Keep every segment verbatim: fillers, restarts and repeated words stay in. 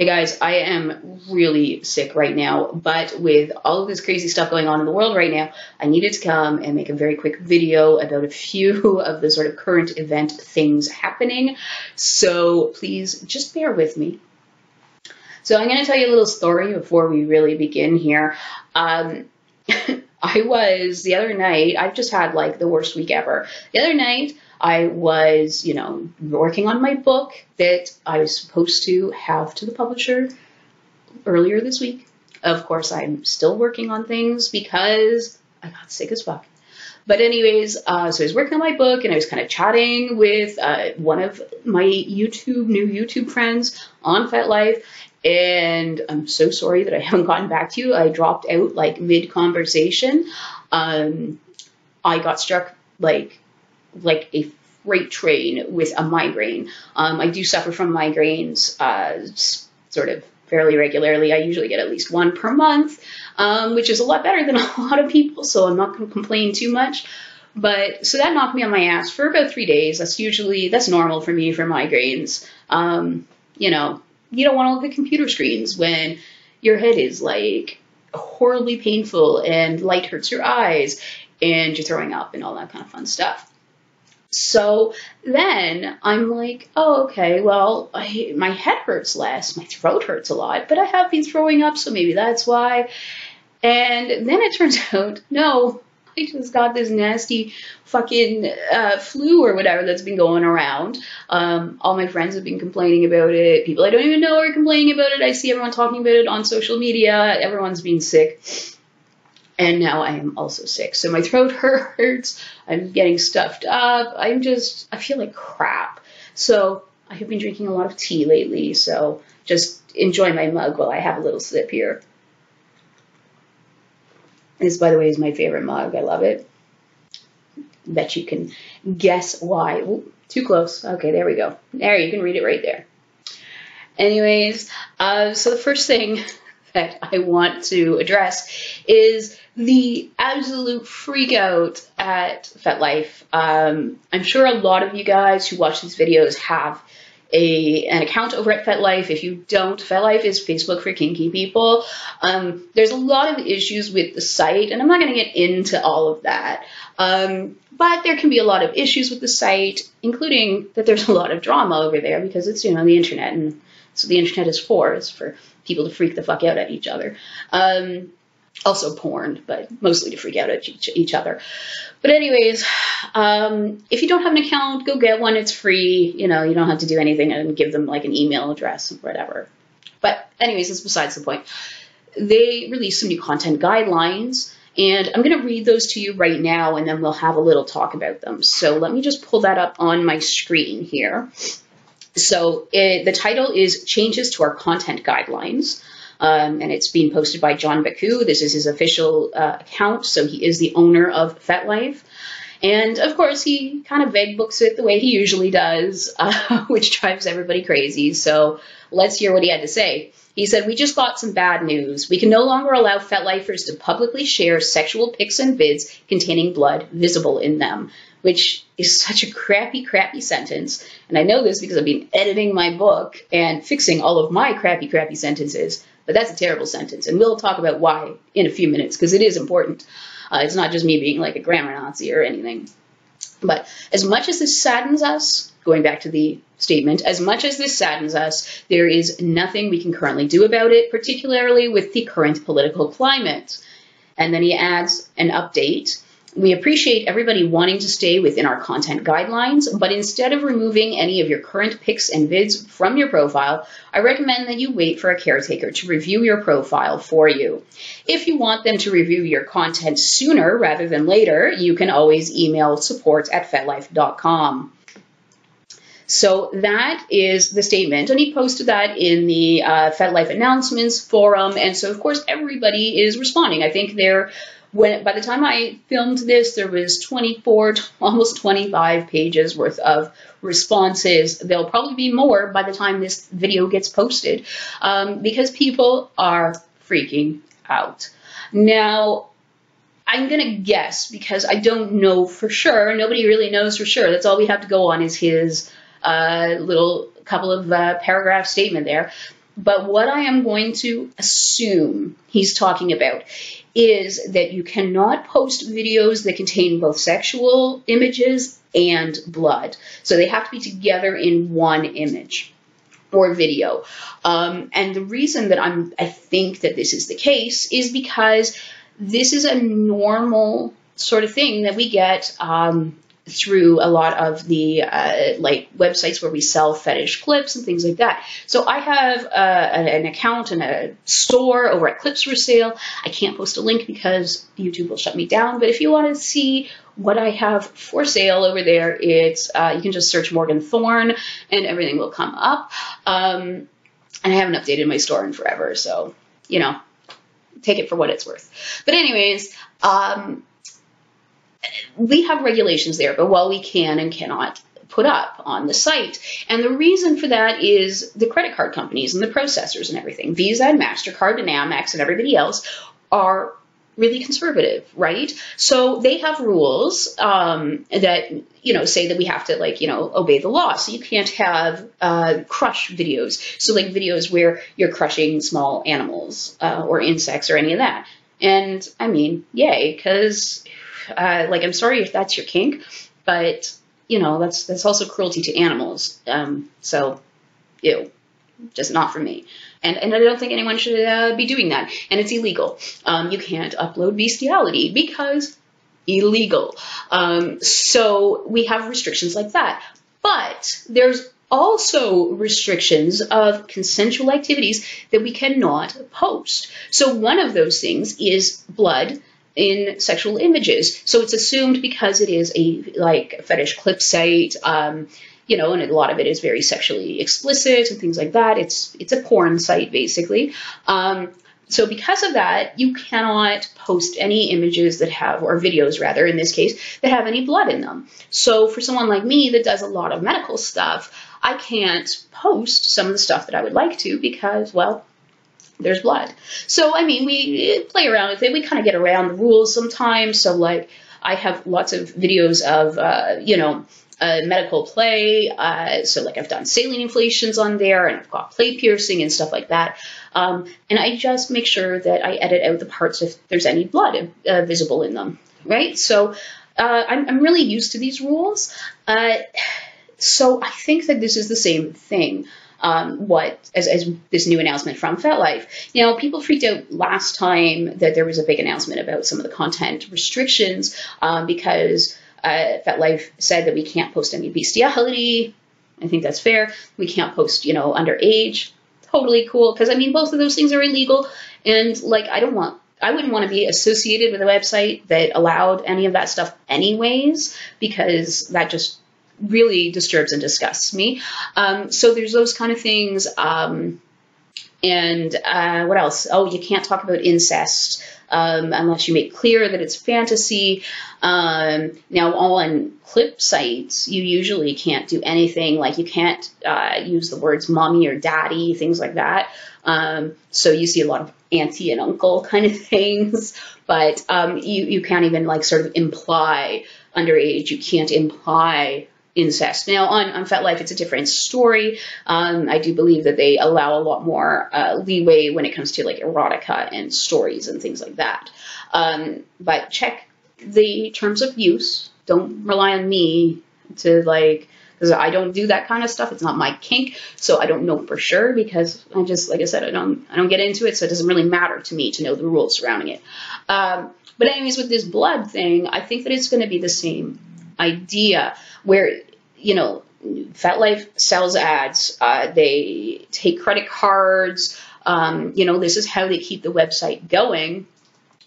Hey guys, I am really sick right now, but with all of this crazy stuff going on in the world right now, I needed to come and make a very quick video about a few of the sort of current event things happening. So please just bear with me. So I'm going to tell you a little story before we really begin here. Um, I was, the other night, I've just had like the worst week ever. The other night, I was, you know, working on my book that I was supposed to have to the publisher earlier this week. Of course, I'm still working on things because I got sick as fuck. But anyways, uh, so I was working on my book and I was kind of chatting with uh, one of my YouTube, new YouTube friends on FetLife. And I'm so sorry that I haven't gotten back to you. I dropped out like mid-conversation. Um, I got struck like... like a freight train with a migraine. Um, I do suffer from migraines uh, sort of fairly regularly. I usually get at least one per month, um, which is a lot better than a lot of people, so I'm not going to complain too much. But so that knocked me on my ass for about three days. That's usually, that's normal for me for migraines. Um, you know, you don't want to look at computer screens when your head is like horribly painful and light hurts your eyes and you're throwing up and all that kind of fun stuff. So then I'm like, oh, okay, well, I, my head hurts less, my throat hurts a lot, but I have been throwing up, so maybe that's why. And then it turns out, no, I just got this nasty fucking uh, flu or whatever that's been going around. Um, all my friends have been complaining about it. People I don't even know are complaining about it. I see everyone talking about it on social media. Everyone's been sick. And now I am also sick. So my throat hurts. I'm getting stuffed up. I'm just, I feel like crap. So I have been drinking a lot of tea lately. So just enjoy my mug while I have a little sip here. This, by the way, is my favorite mug. I love it. Bet you can guess why. Ooh, too close. Okay, there we go. There, you can read it right there. Anyways, uh, so the first thing that I want to address is the absolute freak out at FetLife. Um, I'm sure a lot of you guys who watch these videos have a an account over at FetLife. If you don't, FetLife is Facebook for kinky people. Um, there's a lot of issues with the site, and I'm not going to get into all of that. Um, but there can be a lot of issues with the site, including that there's a lot of drama over there because it's, you know, the internet, and so the internet is for is for people to freak the fuck out at each other. Um, also porn, but mostly to freak out at each, each other. But anyways, um, if you don't have an account, go get one. It's free. You know, you don't have to do anything and give them like an email address or whatever. But anyways, that's besides the point. They released some new content guidelines, and I'm going to read those to you right now, and then we'll have a little talk about them. So let me just pull that up on my screen here. So it, the title is Changes to Our Content Guidelines, um, and it's being posted by John Baku. This is his official uh, account, so he is the owner of FetLife. And, of course, he kind of vague books it the way he usually does, uh, which drives everybody crazy. So let's hear what he had to say. He said, "We just got some bad news. We can no longer allow FetLifers to publicly share sexual pics and vids containing blood visible in them," which is such a crappy, crappy sentence. And I know this because I've been editing my book and fixing all of my crappy, crappy sentences, but that's a terrible sentence. And we'll talk about why in a few minutes, because it is important. Uh, it's not just me being like a grammar Nazi or anything. But as much as this saddens us, going back to the statement, as much as this saddens us, there is nothing we can currently do about it, particularly with the current political climate. And then he adds an update. "We appreciate everybody wanting to stay within our content guidelines, but instead of removing any of your current pics and vids from your profile, I recommend that you wait for a caretaker to review your profile for you. If you want them to review your content sooner rather than later, you can always email support at fetlife dot com. So that is the statement, and he posted that in the uh, FetLife announcements forum, and so of course everybody is responding. I think they're When, by the time I filmed this, there was twenty-four, almost twenty-five pages worth of responses. There'll probably be more by the time this video gets posted, um, because people are freaking out. Now, I'm going to guess, because I don't know for sure. Nobody really knows for sure. That's all we have to go on is his uh, little couple of uh, paragraph statement there. But what I am going to assume he's talking about is that you cannot post videos that contain both sexual images and blood. So they have to be together in one image or video. Um, and the reason that I'm, I think that this is the case is because this is a normal sort of thing that we get um, through a lot of the uh, like websites where we sell fetish clips and things like that. So I have uh, an account in a store over at Clips For Sale. I can't post a link because YouTube will shut me down. But if you want to see what I have for sale over there, it's uh, you can just search Morgan Thorne and everything will come up. Um, and I haven't updated my store in forever, so you know, take it for what it's worth. But anyways, um, we have regulations there about what we can and cannot put up on the site. And the reason for that is the credit card companies and the processors and everything, Visa and MasterCard and Amex and everybody else are really conservative, right? So they have rules um, that, you know, say that we have to, like, you know, obey the law. So you can't have uh, crush videos. So like videos where you're crushing small animals uh, or insects or any of that. And I mean, yay, because Uh, like, I'm sorry if that's your kink, but, you know, that's that's also cruelty to animals. Um, so, ew, just not for me. And, and I don't think anyone should uh, be doing that. And it's illegal. Um, you can't upload bestiality because illegal. Um, so we have restrictions like that. But there's also restrictions of consensual activities that we cannot post. So one of those things is blood in sexual images. So it's assumed because it is a like fetish clip site, um, you know, and a lot of it is very sexually explicit and things like that. It's it's a porn site basically. Um, so because of that, you cannot post any images that have, or videos rather in this case, that have any blood in them. So for someone like me that does a lot of medical stuff, I can't post some of the stuff that I would like to because, well, there's blood. So, I mean, we play around with it. We kind of get around the rules sometimes. So, like, I have lots of videos of, uh, you know, uh, medical play. Uh, so, like, I've done saline inflations on there, and I've got plate piercing and stuff like that. Um, and I just make sure that I edit out the parts if there's any blood uh, visible in them, right? So, uh, I'm, I'm really used to these rules. Uh, so, I think that this is the same thing. Um, what as, as this new announcement from FetLife. Now, people freaked out last time that there was a big announcement about some of the content restrictions um, because uh, FetLife said that we can't post any bestiality. I think that's fair. We can't post, you know, underage. Totally cool, because I mean, both of those things are illegal, and like, I don't want, I wouldn't want to be associated with a website that allowed any of that stuff, anyways, because that just really disturbs and disgusts me. Um, so there's those kind of things. Um, and uh, what else? Oh, you can't talk about incest um, unless you make clear that it's fantasy. Um, now, on clip sites, you usually can't do anything. Like, you can't uh, use the words mommy or daddy, things like that. Um, so you see a lot of auntie and uncle kind of things. But um, you, you can't even, like, sort of imply underage. You can't imply incest. Now, on, on FetLife, it's a different story. Um, I do believe that they allow a lot more uh, leeway when it comes to like erotica and stories and things like that. Um, but check the terms of use. Don't rely on me to like, because I don't do that kind of stuff. It's not my kink, so I don't know for sure because I just, like I said, I don't, I don't get into it, so it doesn't really matter to me to know the rules surrounding it. Um, but anyways, with this blood thing, I think that it's going to be the same idea where, you know, FetLife sells ads, uh, they take credit cards, um, you know, this is how they keep the website going.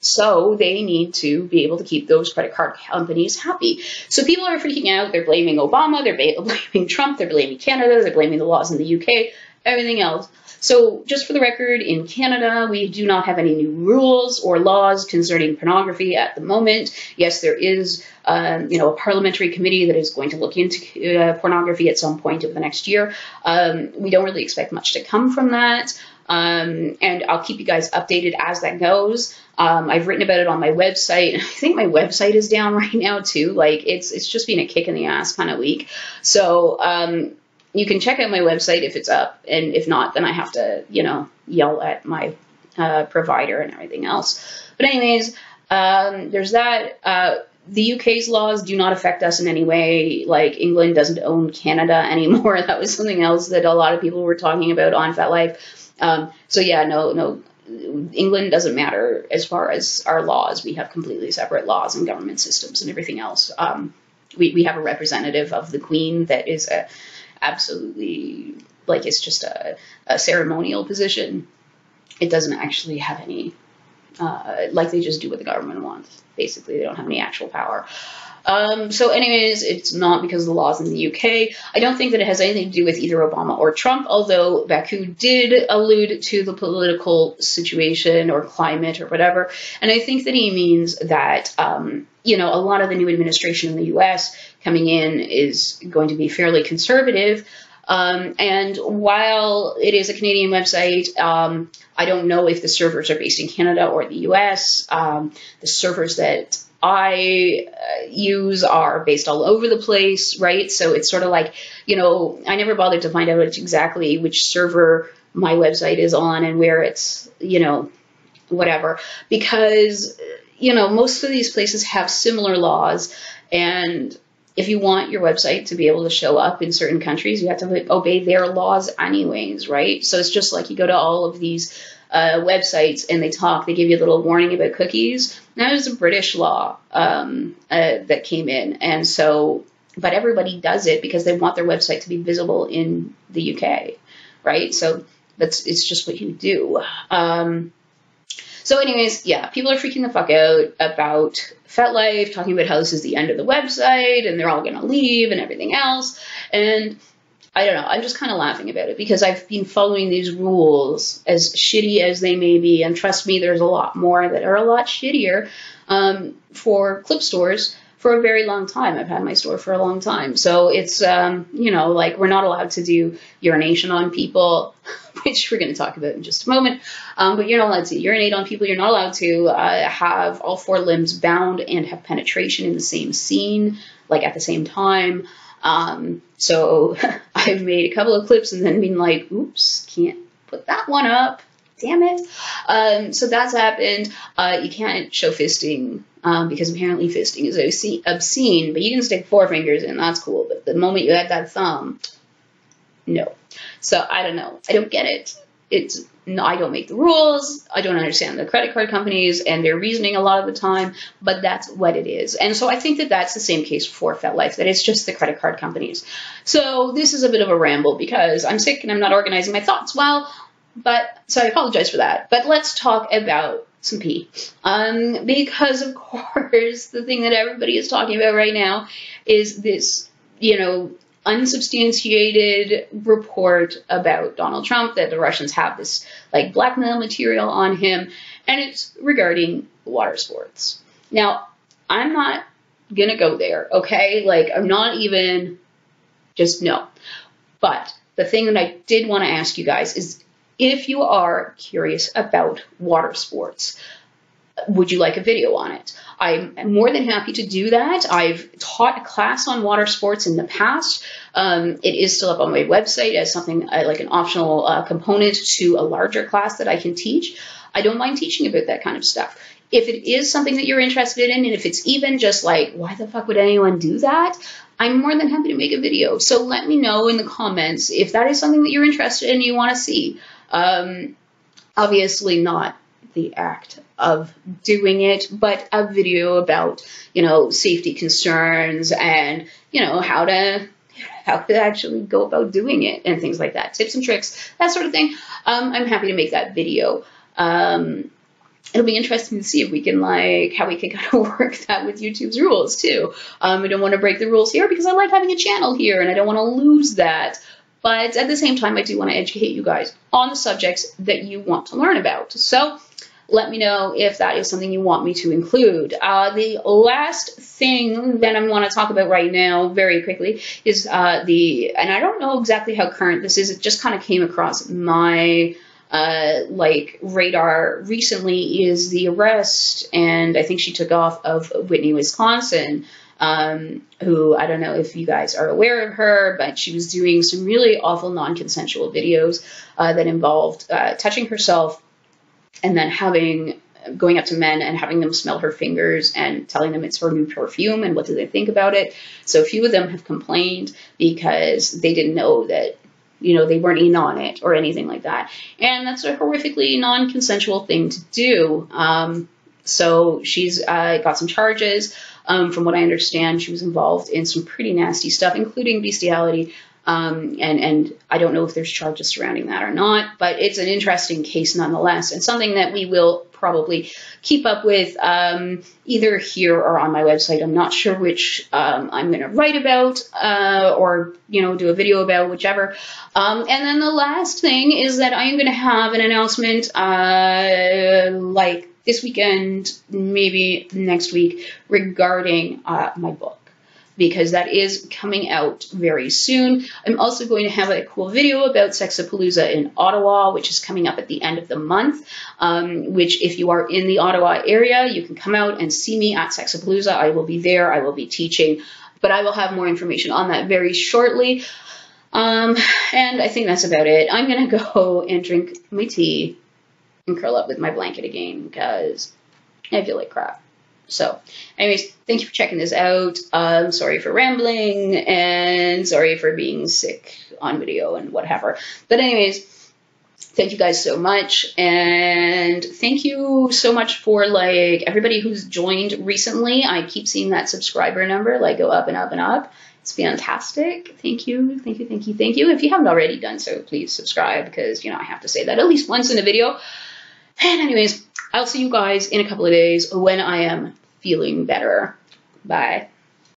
So they need to be able to keep those credit card companies happy. So people are freaking out. They're blaming Obama. They're blaming Trump. They're blaming Canada. They're blaming the laws in the U K, everything else. So just for the record, in Canada, we do not have any new rules or laws concerning pornography at the moment. Yes, there is um, you know, a parliamentary committee that is going to look into uh, pornography at some point over the next year. Um, we don't really expect much to come from that. Um, and I'll keep you guys updated as that goes. Um, I've written about it on my website. I think my website is down right now too. Like it's, it's just been a kick in the ass kind of week. So, um, you can check out my website if it's up, and if not, then I have to, you know, yell at my uh, provider and everything else. But anyways, um, there's that. Uh, the U K's laws do not affect us in any way. Like, England doesn't own Canada anymore. That was something else that a lot of people were talking about on FetLife. Um, so yeah, no, no, England doesn't matter as far as our laws. We have completely separate laws and government systems and everything else. Um, we, we have a representative of the Queen that is a absolutely, like, it's just a, a ceremonial position. It doesn't actually have any, uh, like, they just do what the government wants. Basically, they don't have any actual power. Um, so anyways, it's not because of the laws in the U K. I don't think that it has anything to do with either Obama or Trump, although Baku did allude to the political situation or climate or whatever. And I think that he means that, um, you know, a lot of the new administration in the U S coming in is going to be fairly conservative. Um, and while it is a Canadian website, um, I don't know if the servers are based in Canada or the U S. Um, the servers that I uh, use are based all over the place, right? So it's sort of like, you know, I never bothered to find out exactly which server my website is on and where it's, you know, whatever, because, you know, most of these places have similar laws, and if you want your website to be able to show up in certain countries, you have to obey their laws anyways, right? So it's just like you go to all of these uh, websites and they talk, they give you a little warning about cookies. Now, there's a British law um, uh, that came in. And so, but everybody does it because they want their website to be visible in the U K, right? So that's, it's just what you do. Um, So anyways, yeah, people are freaking the fuck out about FetLife, talking about how this is the end of the website and they're all going to leave and everything else. And I don't know, I'm just kind of laughing about it because I've been following these rules, as shitty as they may be. And trust me, there's a lot more that are a lot shittier um, for clip stores for a very long time. I've had my store for a long time. So it's, um, you know, like, we're not allowed to do urination on people, which we're going to talk about in just a moment. Um, but you're not allowed to urinate on people. You're not allowed to uh, have all four limbs bound and have penetration in the same scene, like at the same time. Um, so I've made a couple of clips and then been like, oops, can't put that one up. Damn it. Um, so that's happened. Uh, you can't show fisting um, because apparently fisting is obscene, obscene, but you can stick four fingers in. That's cool. But the moment you add that thumb, no. So I don't know. I don't get it. It's no, I don't make the rules. I don't understand the credit card companies and their reasoning a lot of the time, but that's what it is. And so I think that that's the same case for FetLife, that it's just the credit card companies. So this is a bit of a ramble because I'm sick and I'm not organizing my thoughts well, but so I apologize for that. But let's talk about some pee. Um, because of course, the thing that everybody is talking about right now is this, you know, unsubstantiated report about Donald Trump that the Russians have this like blackmail material on him, and it's regarding water sports. Now, I'm not gonna go there, okay? Like, I'm not even, just no. But the thing that I did want to ask you guys is, if you are curious about water sports, would you like a video on it? I'm more than happy to do that. I've taught a class on water sports in the past. Um, it is still up on my website as something uh, like an optional uh, component to a larger class that I can teach. I don't mind teaching about that kind of stuff. If it is something that you're interested in, and if it's even just like, why the fuck would anyone do that? I'm more than happy to make a video. So let me know in the comments if that is something that you're interested in and you want to see. Um, obviously not the act of doing it, but a video about, you know, safety concerns and, you know, how to, how to actually go about doing it and things like that. Tips and tricks, that sort of thing. Um, I'm happy to make that video. Um, it'll be interesting to see if we can, like, how we can kind of work that with YouTube's rules too. Um, I don't want to break the rules here because I like having a channel here and I don't want to lose that. But at the same time, I do want to educate you guys on the subjects that you want to learn about. So let me know if that is something you want me to include. Uh, the last thing that I want to talk about right now very quickly is uh, the, and I don't know exactly how current this is. It just kind of came across my uh, like radar recently, is the arrest, and I think she took off, of Whitney, Wisconsin. um, who I don't know if you guys are aware of her, but she was doing some really awful non-consensual videos uh, that involved uh, touching herself and then having going up to men and having them smell her fingers and telling them it's her new perfume and what do they think about it. So a few of them have complained because they didn't know that, you know, they weren't in on it or anything like that. And that's a horrifically non-consensual thing to do. Um, so she's uh, got some charges. Um, from what I understand, she was involved in some pretty nasty stuff, including bestiality. Um, and, and I don't know if there's charges surrounding that or not, but it's an interesting case nonetheless, and something that we will probably keep up with um, either here or on my website. I'm not sure which um, I'm going to write about uh, or, you know, do a video about, whichever. Um, and then the last thing is that I am going to have an announcement uh, like this weekend, maybe next week, regarding uh, my book, because that is coming out very soon. I'm also going to have a cool video about Sexapalooza in Ottawa, which is coming up at the end of the month, um, which if you are in the Ottawa area, you can come out and see me at Sexapalooza. I will be there, I will be teaching, but I will have more information on that very shortly. Um, and I think that's about it. I'm gonna go and drink my tea and curl up with my blanket again, because I feel like crap. So anyways, thank you for checking this out. Um, sorry for rambling and sorry for being sick on video and whatever. But anyways, thank you guys so much. And thank you so much for like everybody who's joined recently. I keep seeing that subscriber number like go up and up and up. It's fantastic. Thank you. Thank you. Thank you. Thank you. If you haven't already done so, please subscribe, because, you know, I have to say that at least once in a video. And anyways, I'll see you guys in a couple of days when I am feeling better. Bye.